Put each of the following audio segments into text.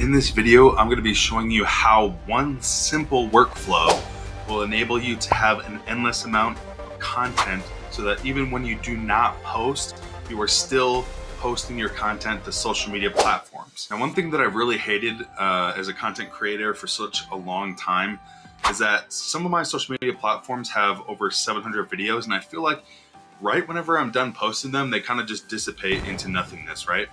In this video, I'm going to be showing you how one simple workflow will enable you to have an endless amount of content so that even when you do not post, you are still posting your content to social media platforms. Now, one thing that I really hated as a content creator for such a long time is that some of my social media platforms have over 700 videos, and I feel like right whenever I'm done posting them, they kind of just dissipate into nothingness, right?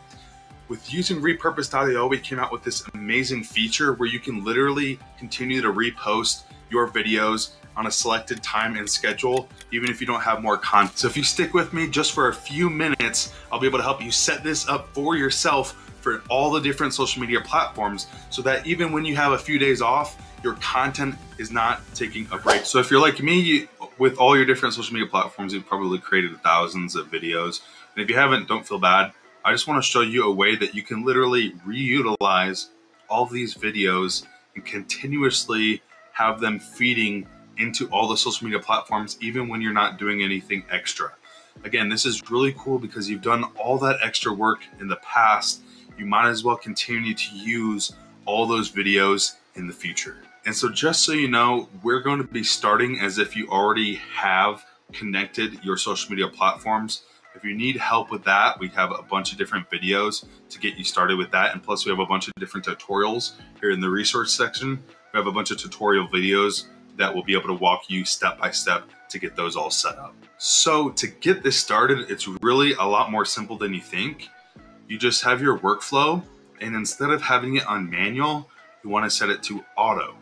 With using repurpose.io, we came out with this amazing feature where you can literally continue to repost your videos on a selected time and schedule, even if you don't have more content. So if you stick with me just for a few minutes, I'll be able to help you set this up for yourself for all the different social media platforms so that even when you have a few days off, your content is not taking a break. So if you're like me, with all your different social media platforms, you've probably created thousands of videos. And if you haven't, don't feel bad. I just want to show you a way that you can literally reutilize all of these videos and continuously have them feeding into all the social media platforms, even when you're not doing anything extra. Again, this is really cool because you've done all that extra work in the past. You might as well continue to use all those videos in the future. And so just so you know, we're going to be starting as if you already have connected your social media platforms. If you need help with that, we have a bunch of different videos to get you started with that. And plus we have a bunch of different tutorials here in the resource section. We have a bunch of tutorial videos that will be able to walk you step by step to get those all set up. So to get this started, it's really a lot more simple than you think. You just have your workflow, and instead of having it on manual, you want to set it to auto.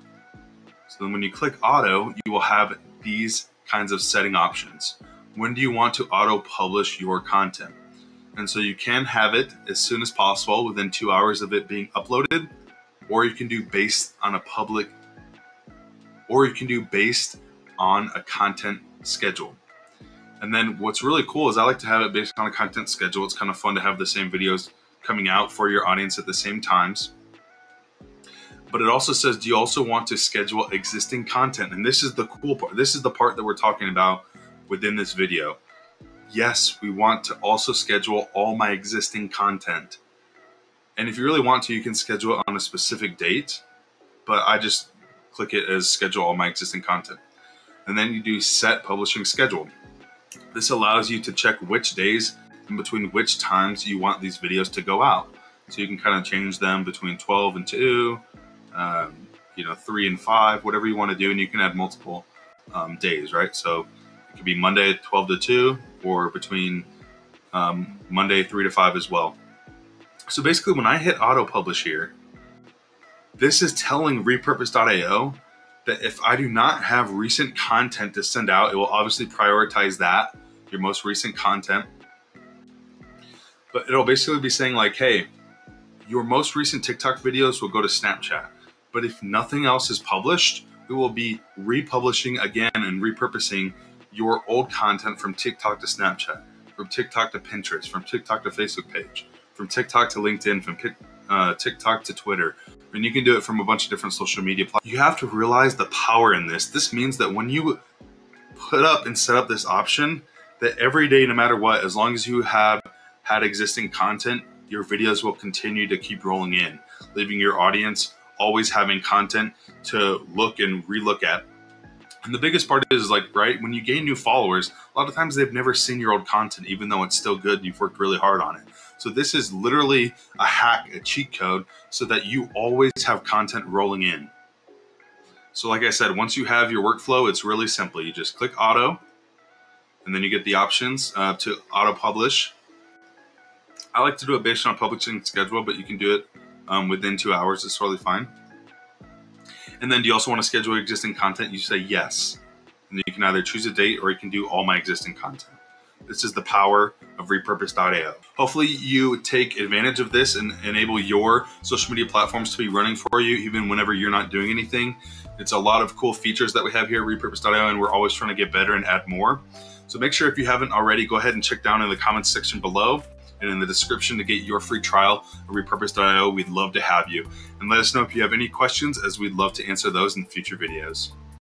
So then when you click auto, you will have these kinds of setting options. When do you want to auto publish your content? And so you can have it as soon as possible within 2 hours of it being uploaded, or you can do based on a content schedule. And then what's really cool is I like to have it based on a content schedule. It's kind of fun to have the same videos coming out for your audience at the same times. But it also says, do you also want to schedule existing content? And this is the cool part. This is the part that we're talking about within this video. Yes, we want to also schedule all my existing content. And if you really want to, you can schedule it on a specific date, but I just click it as schedule all my existing content. And then you do set publishing schedule. This allows you to check which days and between which times you want these videos to go out. So you can kind of change them between 12 and 2, 3 and 5, whatever you want to do, and you can add multiple days, right? So it could be Monday 12 to 2 or between Monday 3 to 5 as well. So basically when I hit auto publish here, this is telling repurpose.io that if I do not have recent content to send out, it will obviously prioritize that, your most recent content. But it'll basically be saying like, hey, your most recent TikTok videos will go to Snapchat. But if nothing else is published, we will be republishing again and repurposing your old content from TikTok to Snapchat, from TikTok to Pinterest, from TikTok to Facebook page, from TikTok to LinkedIn, from TikTok to Twitter. And you can do it from a bunch of different social media platforms. You have to realize the power in this. This means that when you put up and set up this option, that every day, no matter what, as long as you have had existing content, your videos will continue to keep rolling in, leaving your audience always having content to look and relook at. And the biggest part is like, right, when you gain new followers, a lot of times they've never seen your old content, even though it's still good and you've worked really hard on it. So this is literally a hack, a cheat code, so that you always have content rolling in. So like I said, once you have your workflow, it's really simple. You just click auto, and then you get the options to auto publish. I like to do it based on a publishing schedule, but you can do it within 2 hours. It's totally fine. And then do you also want to schedule existing content? You say yes. And then you can either choose a date or you can do all my existing content. This is the power of repurpose.io. Hopefully you take advantage of this and enable your social media platforms to be running for you even whenever you're not doing anything. It's a lot of cool features that we have here at repurpose.io, and we're always trying to get better and add more. So make sure if you haven't already, go ahead and check down in the comments section below and in the description to get your free trial at repurpose.io. We'd love to have you. And let us know if you have any questions, as we'd love to answer those in future videos.